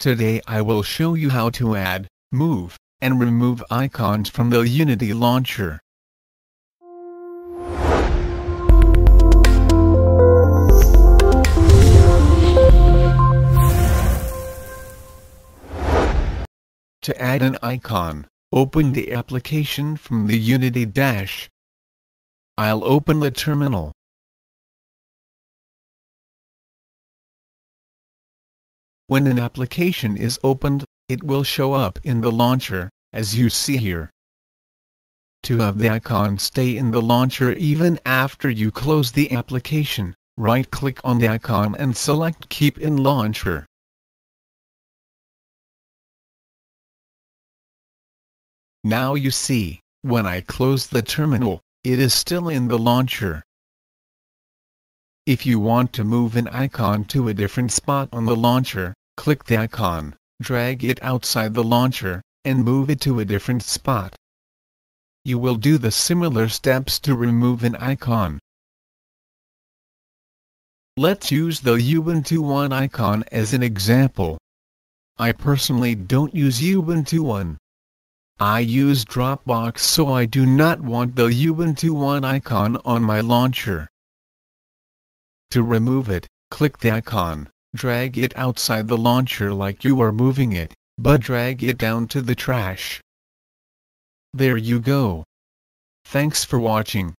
Today I will show you how to add, move, and remove icons from the Unity launcher. To add an icon, open the application from the Unity dash. I'll open the terminal. When an application is opened, it will show up in the launcher, as you see here. To have the icon stay in the launcher even after you close the application, right-click on the icon and select Keep in Launcher. Now you see, when I close the terminal, it is still in the launcher. If you want to move an icon to a different spot on the launcher, click the icon, drag it outside the launcher, and move it to a different spot. You will do the similar steps to remove an icon. Let's use the Ubuntu One icon as an example. I personally don't use Ubuntu One. I use Dropbox, so I do not want the Ubuntu One icon on my launcher. To remove it, click the icon, drag it outside the launcher like you are moving it, but drag it down to the trash. There you go. Thanks for watching.